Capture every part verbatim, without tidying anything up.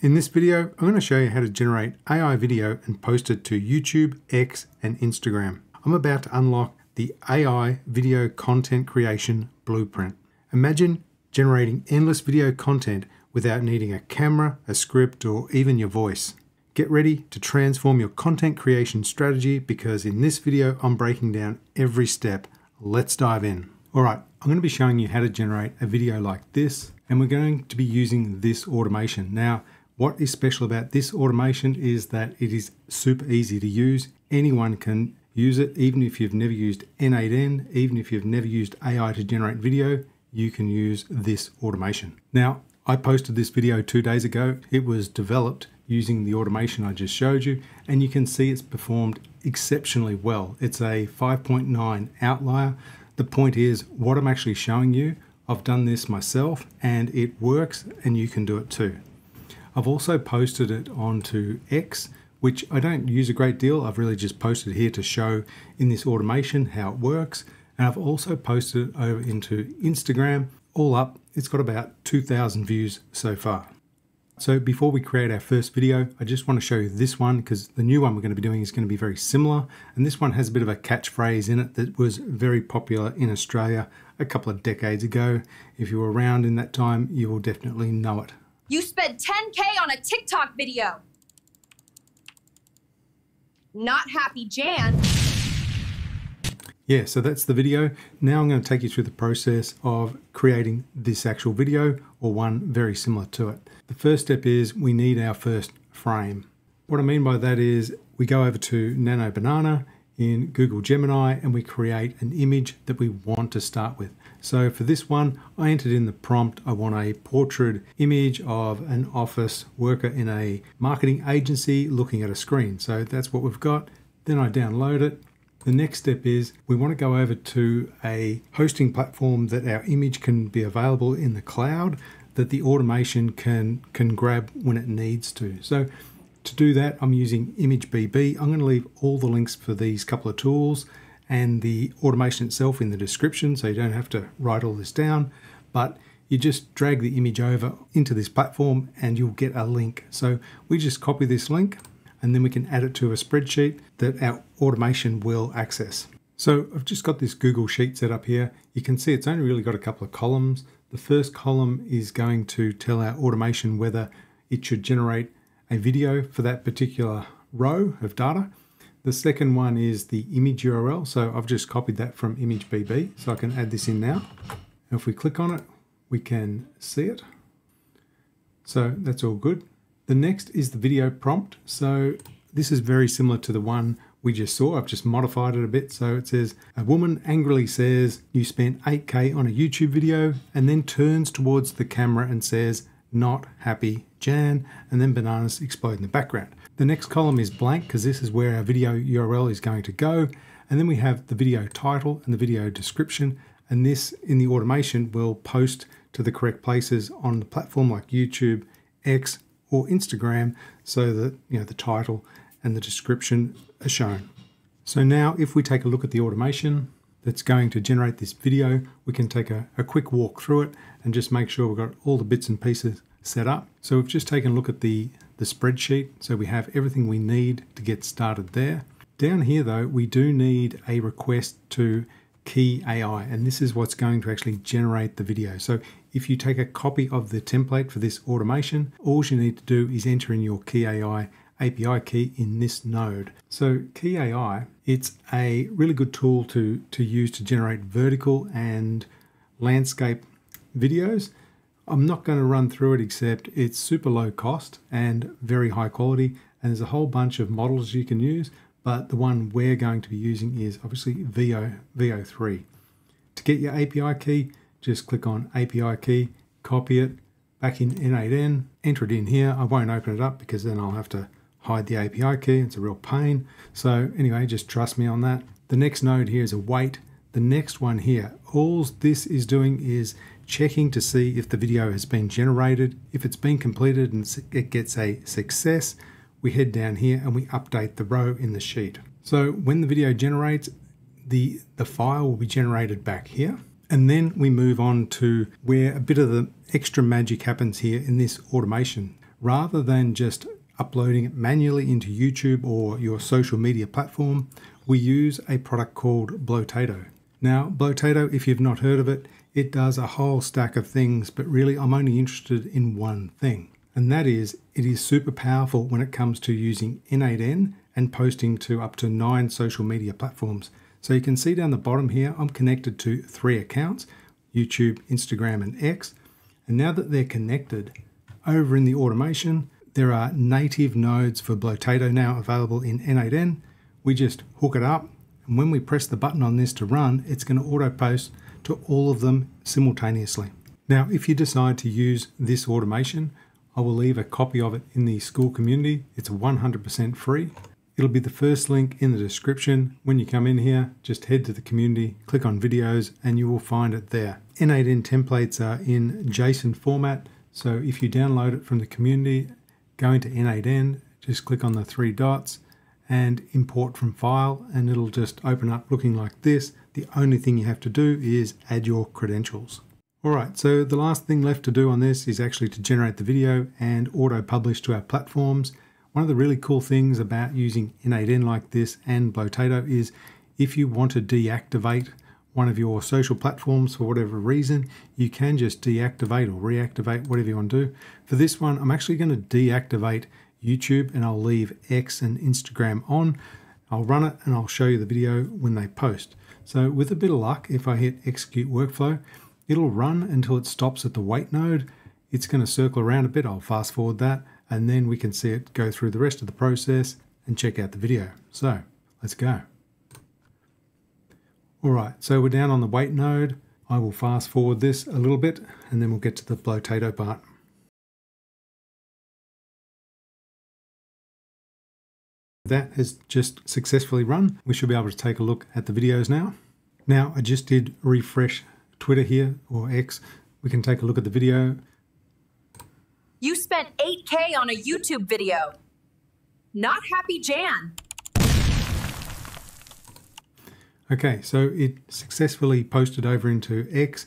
In this video, I'm going to show you how to generate A I video and post it to YouTube, X, and Instagram. I'm about to unlock the A I video content creation blueprint. Imagine generating endless video content without needing a camera, a script, or even your voice. Get ready to transform your content creation strategy because in this video, I'm breaking down every step. Let's dive in. All right, I'm going to be showing you how to generate a video like this, and we're going to be using this automation. Now, what is special about this automation is that it is super easy to use. Anyone can use it, even if you've never used N eight N, even if you've never used A I to generate video, you can use this automation. Now, I posted this video two days ago. It was developed using the automation I just showed you, and you can see it's performed exceptionally well. It's a five point nine outlier. The point is, what I'm actually showing you, I've done this myself and it works, and you can do it too. I've also posted it onto X, which I don't use a great deal. I've really just posted here to show in this automation how it works. And I've also posted it over into Instagram. All up, it's got about two thousand views so far. So before we create our first video, I just want to show you this one because the new one we're going to be doing is going to be very similar. And this one has a bit of a catchphrase in it that was very popular in Australia a couple of decades ago. If you were around in that time, you will definitely know it. You spent ten K on a TikTok video. Not happy, Jan. Yeah, so that's the video. Now I'm going to take you through the process of creating this actual video, or one very similar to it. The first step is we need our first frame. What I mean by that is we go over to Nano Banana in Google Gemini and we create an image that we want to start with. So for this one, I entered in the prompt, I want a portrait image of an office worker in a marketing agency looking at a screen. So that's what we've got. Then I download it. The next step is we want to go over to a hosting platform that our image can be available in the cloud, that the automation can, can grab when it needs to. So to do that, I'm using Image B B. I'm going to leave all the links for these couple of tools and the automation itself in the description, so you don't have to write all this down, but you just drag the image over into this platform and you'll get a link. So we just copy this link and then we can add it to a spreadsheet that our automation will access. So I've just got this Google Sheet set up here. You can see it's only really got a couple of columns. The first column is going to tell our automation whether it should generate a video for that particular row of data. The second one is the image U R L. So I've just copied that from Image B B, so I can add this in now. And if we click on it, we can see it. So that's all good. The next is the video prompt. So this is very similar to the one we just saw. I've just modified it a bit. So it says, a woman angrily says, you spent eight K on a YouTube video, and then turns towards the camera and says, not happy, Jan, and then bananas explode in the background. The next column is blank because this is where our video U R L is going to go. And then we have the video title and the video description. And this in the automation will post to the correct places on the platform like YouTube, X, or Instagram, so that you know the title and the description are shown. So now if we take a look at the automation that's going to generate this video, we can take a, a quick walk through it and just make sure we've got all the bits and pieces set up. So we've just taken a look at the, the spreadsheet. So we have everything we need to get started there. Down here though, we do need a request to K I E dot A I, and this is what's going to actually generate the video. So if you take a copy of the template for this automation, all you need to do is enter in your K I E dot A I A P I key in this node. So K I E dot A I, it's a really good tool to, to use to generate vertical and landscape videos. I'm not going to run through it, except it's super low cost and very high quality. And there's a whole bunch of models you can use, but the one we're going to be using is obviously V O three. To get your A P I key, just click on A P I key, copy it back in N eight N, enter it in here. I won't open it up because then I'll have to hide the A P I key. It's a real pain. So anyway, just trust me on that. The next node here is a wait. The next one here, all this is doing is checking to see if the video has been generated. If it's been completed and it gets a success, we head down here and we update the row in the sheet. So when the video generates, the, the file will be generated back here. And then we move on to where a bit of the extra magic happens here in this automation. rather than just uploading it manually into YouTube or your social media platform, we use a product called Blotato. Now, Blotato, if you've not heard of it, it does a whole stack of things, but really I'm only interested in one thing, and that is it is super powerful when it comes to using N eight N and posting to up to nine social media platforms. So you can see down the bottom here, I'm connected to three accounts, YouTube, Instagram, and X. And now that they're connected, over in the automation, there are native nodes for Blotato now available in N eight N. We just hook it up, and when we press the button on this to run, it's going to auto post to all of them simultaneously. Now, if you decide to use this automation, I will leave a copy of it in the Skool community. It's one hundred percent free. It'll be the first link in the description. When you come in here, just head to the community, click on videos, and you will find it there. N eight N templates are in JSON format. So if you download it from the community, go into N eight N, just click on the three dots and import from file, and it'll just open up looking like this. The only thing you have to do is add your credentials. All right, so the last thing left to do on this is actually to generate the video and auto publish to our platforms. One of the really cool things about using N eight N like this and Blotato is if you want to deactivate one of your social platforms for whatever reason, you can just deactivate or reactivate, whatever you want to do. For this one, I'm actually going to deactivate YouTube, and I'll leave X and Instagram on. I'll run it and I'll show you the video when they post. So with a bit of luck, if I hit execute workflow, it'll run until it stops at the wait node. It's going to circle around a bit. I'll fast forward that, and then we can see it go through the rest of the process and check out the video. So let's go. All right, so we're down on the wait node. I will fast forward this a little bit, and then we'll get to the Blotato part. That has just successfully run. We should be able to take a look at the videos now. Now, I just did refresh Twitter here, or X. We can take a look at the video. You spent eight K on a YouTube video. Not happy Jan. Okay, so it successfully posted over into X.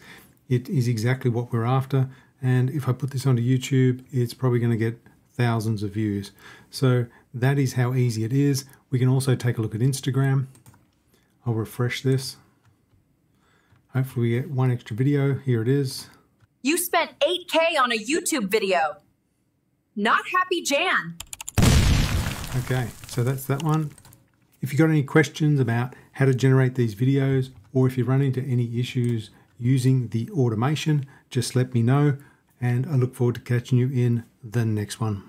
It is exactly what we're after. And if I put this onto YouTube, it's probably going to get thousands of views. So that is how easy it is. We can also take a look at Instagram. I'll refresh this. Hopefully we get one extra video. Here it is. You spent eight K on a YouTube video. Not happy Jan. Okay, so that's that one. If you've got any questions about how to generate these videos, or if you run into any issues using the automation, just let me know, and I look forward to catching you in the next one.